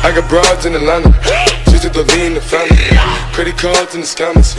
I got broads in Atlanta, she's a Levine, the family, credit cards in the scammers.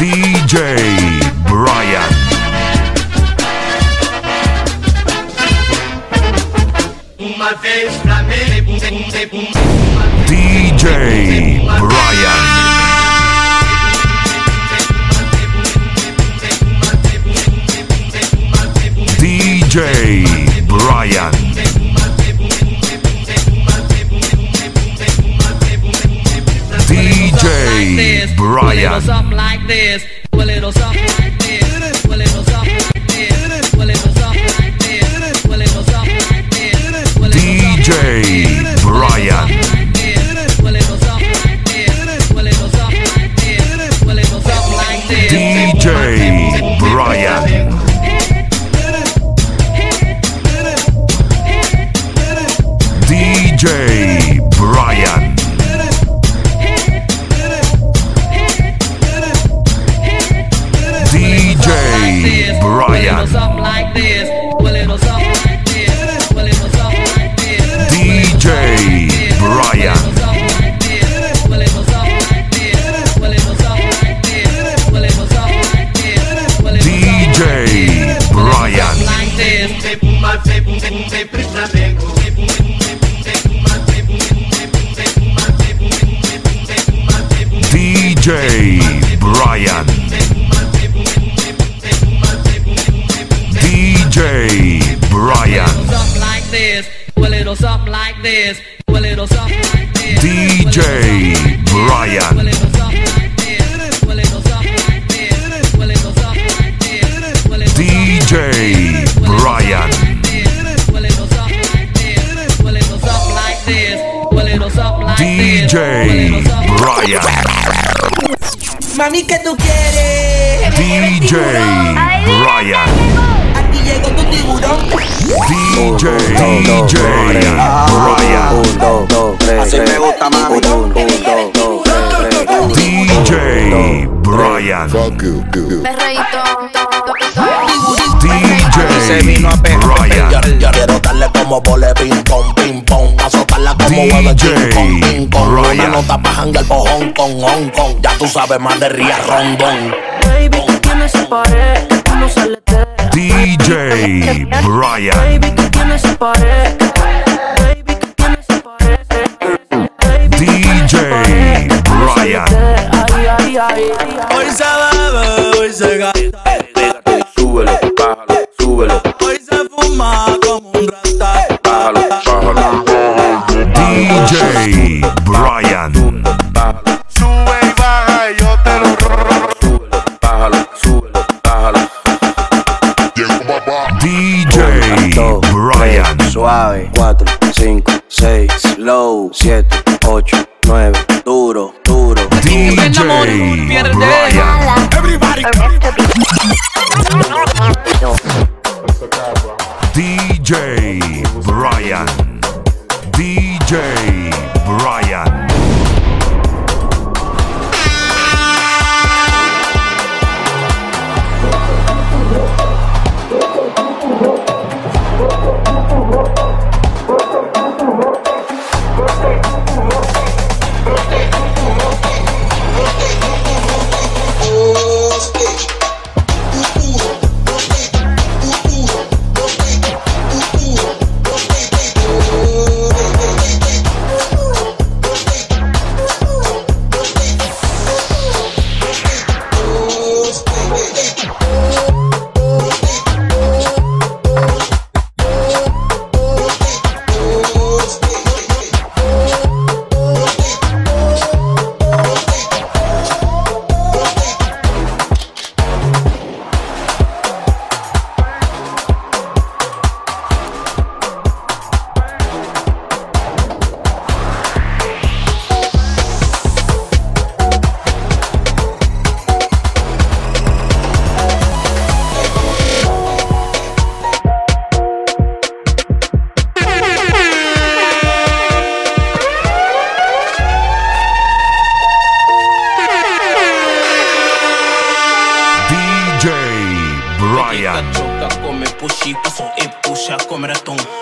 DJ Brian. Uma vez pra mim, DJ Brian. DJ Brian. DJ Brian. Like this. A little something like this, a little something like this, a little something like this, a little something like this, DJ Brian. DJ Brian. DJ Brian. Brian. DJ Brian. DJ Brian. DJ Brian. Something like this, a little something like this. DJ Brian. A little something like this, a little something like this, a little something like this, a little DJ Brian. A little something like this, a little something like this, a little something like this. DJ Brian. Mami, ¿qué tú quieres? DJ Brian. DJ Brian. Así me gusta, mami. DJ Brian. DJ Brian. Quiero darle como vole ping pong, azotarla como huevo ping pong. Una nota pa' jangar po' Hong Kong, Hong Kong. Ya tú sabes más de Ría Rondón. Baby, tú tienes pared, tú no sales. DJ Brian. DJ Brian. Hoy se bebe, hoy se gasta. Súbelo, bájalo, súbelo. Hoy se fuma como un rata. Bájalo, bájalo. DJ Brian. Sube y baja, yo te lo robo. Súbelo, bájalo, súbelo, bájalo. DJ Brian. Suave, 4, 5, 6, low, 7, 8, 9, duro, duro. DJ Brian. Everybody, DJ Brian. DJ Brian.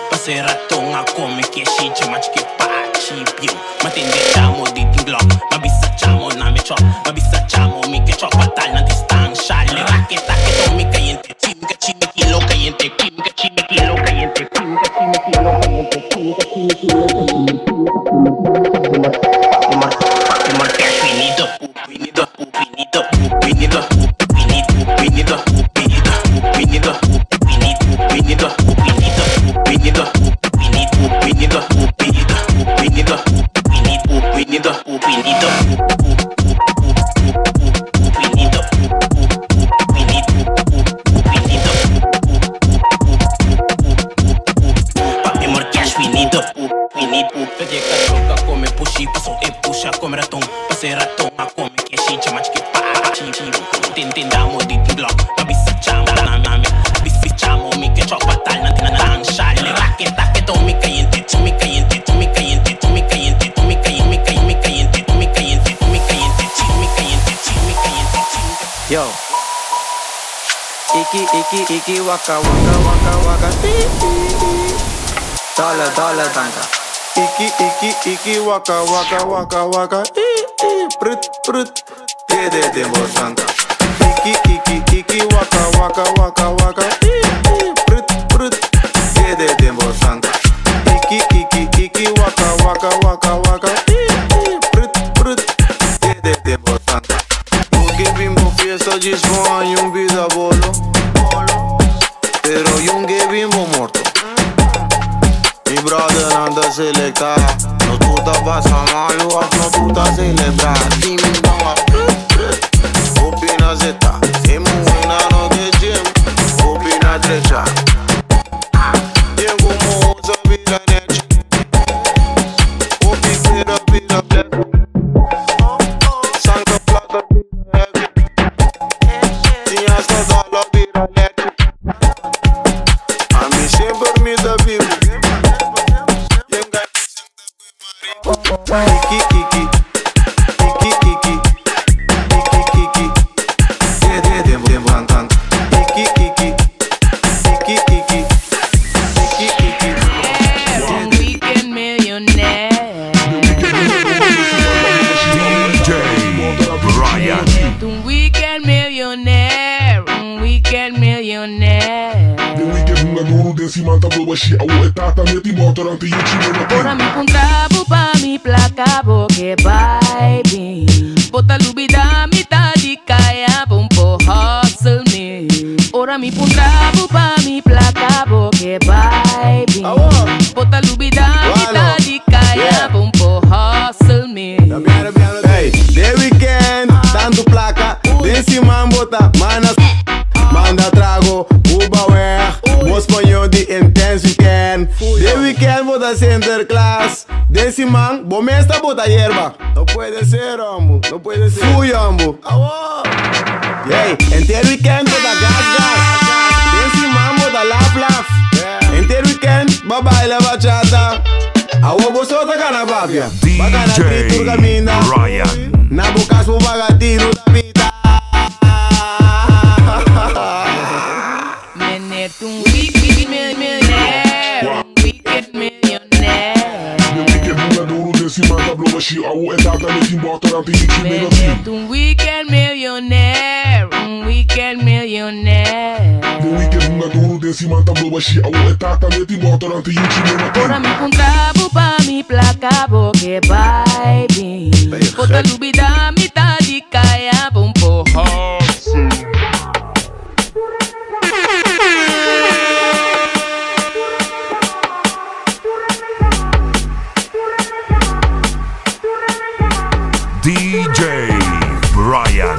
Passei ratão a come que é shit, mas que pachi piu. Matende chamo de tinglop, mabissa chamo na me chop, mabissa chamo mi que chop batal na distância. Le raqueta que tome caliente, chime que louca e ente química, chime que louca e ente química, chime que louca e ente química, chime que Iki waka waka waka waka dollar dollar tanka. Iki waka waka waka waka prut prut de mozanga. Iki waka waka waka waka prut prut de mozanga. Iki waka waka waka waka prut prut de mozanga. Porque vimos fiesta dismo y un vida bolo. Pero yo bimbo muerto. Mi brother anda selecta. No tú te vas a malo, no tú te celebras. Dime mamá, opinas esta. Es muy buena noche, Jim. Opinas derecha. Llego como osa vida neche. Opinera vida blanca. Santa plata vida neche. Tienes toda la vida neche. Bora me com trabo pra me placar, porque vai bem. Bota lubida, me dá de caia, bom por hustle me. Ora me com trabo pra me placar, porque vai bem. Bota lubida, me dá de caia, bom por hustle me. Hey, The Weeknd, tanto placa, desse man bota manas. Manda trago, Uber, vou espanhol de intenso weekend. De weekend vou da center class. Desse man, bom mestre bota hierba. Não pode ser, amor, não pode ser. Fui, amor. Yeah, inteiro weekend vou da gas. Desse man vou da laf. Inteiro weekend, baba e la bachata. A vou só da canababia. Bacana tritura mina. Na boca sou bagatino da vida. Weekend millionaire, weekend millionaire. Bora me com trabo pra me placar, porque vai bem. Bota lubida, me dá de caia, bom porro. DJ Brian.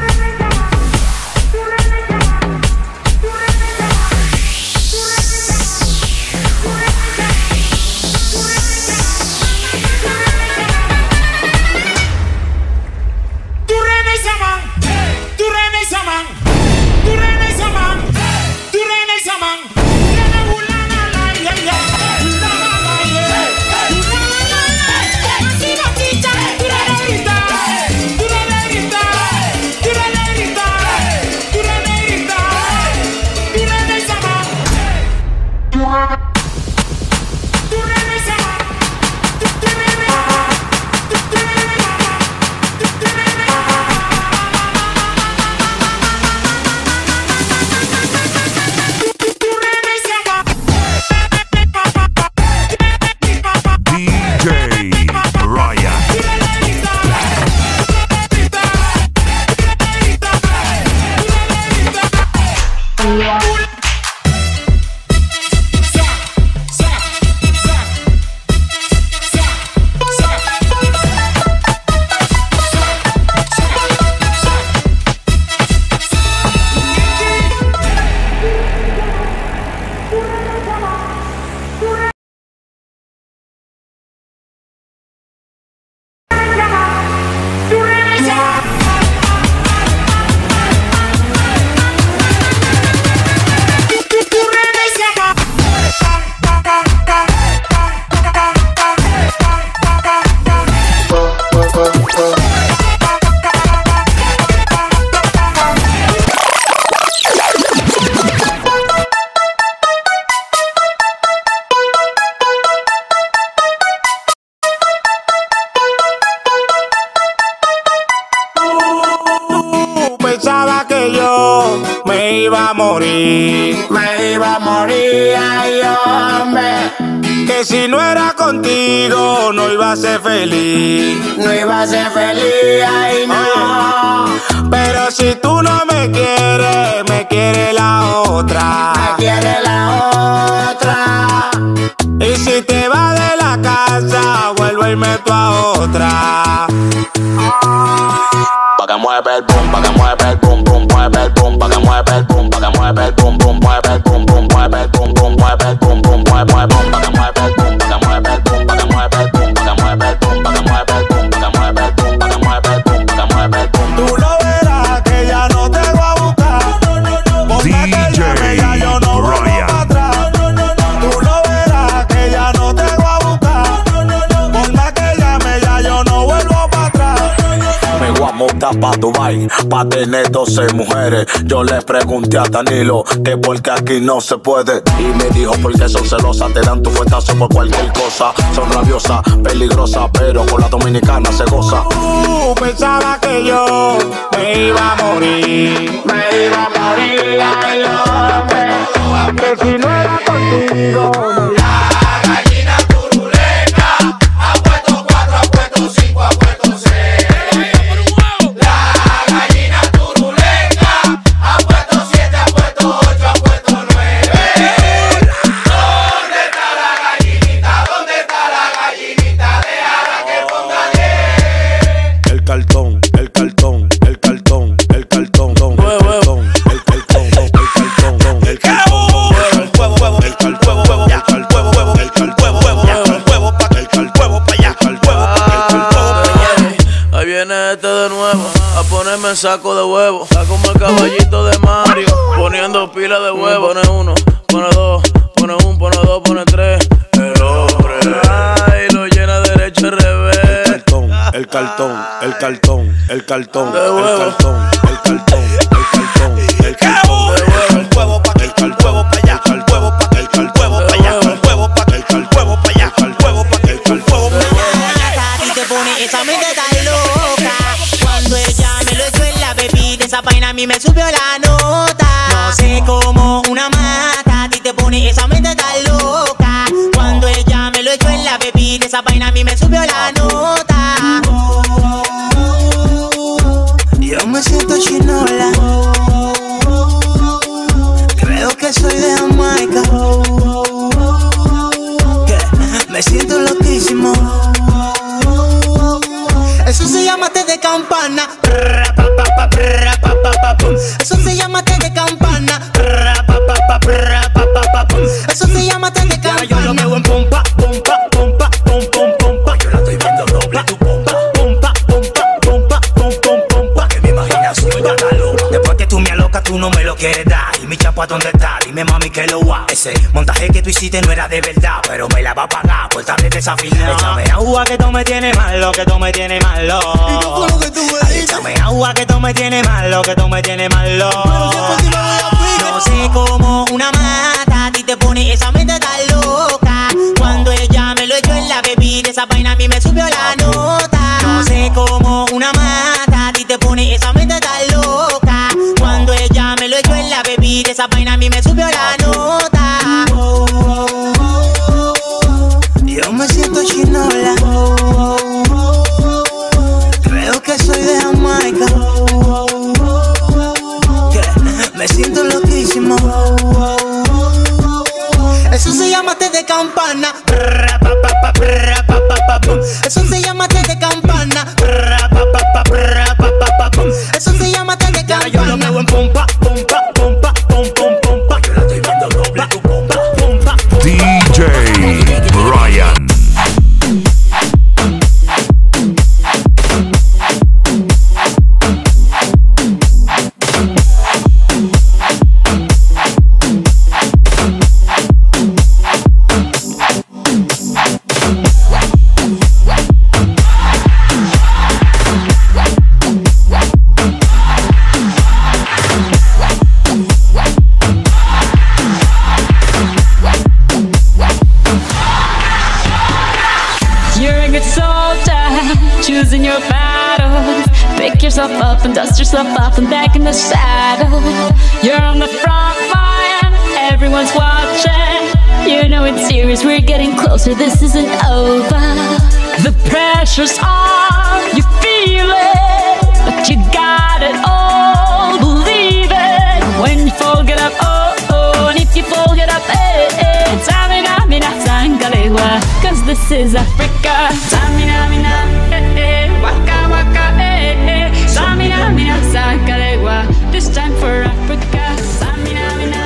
iba a morir, me iba a morir, ay hombre. Que si no era contigo no iba a ser feliz, no iba a ser feliz, ay no. Pero si tú no me quieres, me quiere la otra, me quiere la otra. Y si te vas de la casa, vuelvo a irme tú a otra. Pa' que mueve el boom, pa' que mueve el boom, boom, mueve el boom, pa' que mueve el boom, pa' que mueve el boom, boom, mueve el boom, boom, mueve el boom, boom, mueve el boom, boom, mueve el boom, pa' que mueve el boom, pa' que mueve el boom, pa' que mueve el boom, pa' que mueve el boom, pa' que mueve el boom, pa' que mueve el boom, pa' que mueve el boom, pa' que mueve el boom. Tú lo verás que ya no te voy a buscar. DJ Brian. Pa' Dubai, pa' tener 12 mujeres. Yo le pregunté a Danilo que por qué aquí no se puede, y me dijo porque son celosas, te dan tu fuetazo por cualquier cosa. Son rabiosas, peligrosas, pero con la dominicana se goza. Pensaba que yo me iba a morir, me iba a morir, ay hombre. Que si no era contigo, la gallina turulenta, apuesto 4, apuesto 5, apuesto 6. Me saco de huevo, saco como el caballito de Mario, poniendo pila de huevo. Pone uno, pone dos, pone un, pone dos, pone tres. El hombre, ay, lo llena derecho al revés. El cartón, el cartón, el cartón, el cartón, el cartón, el cartón, el cartón, el cartón, el huevo, el cartón, el huevo, el cartón, el huevo, el cartón, el huevo, el huevo, el cartón, el huevo, el cartón, el huevo, el cartón, el huevo. Y te pone esa mente tan loca cuando ella me lo suela, baby, de esa vaina a mí me subió la nota. No sé cómo una mata a ti te pone esa mente tan loca cuando ella me lo suela, baby, de esa vaina a mí me subió la nota. Yo me siento chinola, creo que soy de Jamaica, que me siento loquísimo. Eso se llama té de campana. Eso se llama té de campana. Eso se llama té de campana. Yo lo veo en pompa, pompa, pompa, pompa, pompa. Yo la estoy viendo doble tu pompa, pompa, pompa, pompa, pompa, pompa. Que me imaginas suelta la loca. Después que tú me alocas, tú no me lo quieres dar. Y mi chapa, ¿dónde está? Dime, mami, que lo va. Ese montaje que tú hiciste no era de verdad, pero me la va a pagar por estar desafinado. Échame agua que tú me tienes malo, que tú me tienes malo. ¿Y tú con lo que tú me dices? Échame agua que tú me tienes malo, que tú me tienes malo. No sé cómo una mata a ti te pone esa mente tan loca cuando ella me lo echó en la bebida, esa vaina a mí me subió la nota. No sé cómo una mata a ti te pone esa mente tan loca cuando ella me lo echó en la bebida, esa vaina a mí me subió la nota. Yo me siento chinola, creo que soy de Jamaica, que me siento loquísimo. Eso se llama choosing your battles. Pick yourself up and dust yourself off and back in the saddle. You're on the front line, everyone's watching. You know it's serious, we're getting closer, this isn't over. The pressure's on, you feel it, but you got it all, believe it. When you fall, get up, oh, oh, and if you fall, get up, eh, eh. Tamina, mina, sangalewa, 'cause this is Africa. Tamina, mina, eh, eh, waka, waka, eh, eh. Tamina, mina, sangalewa, this time for Africa. Tamina, mina.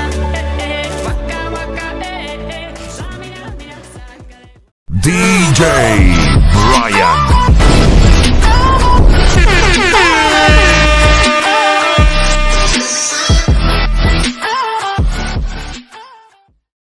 DJ Brian.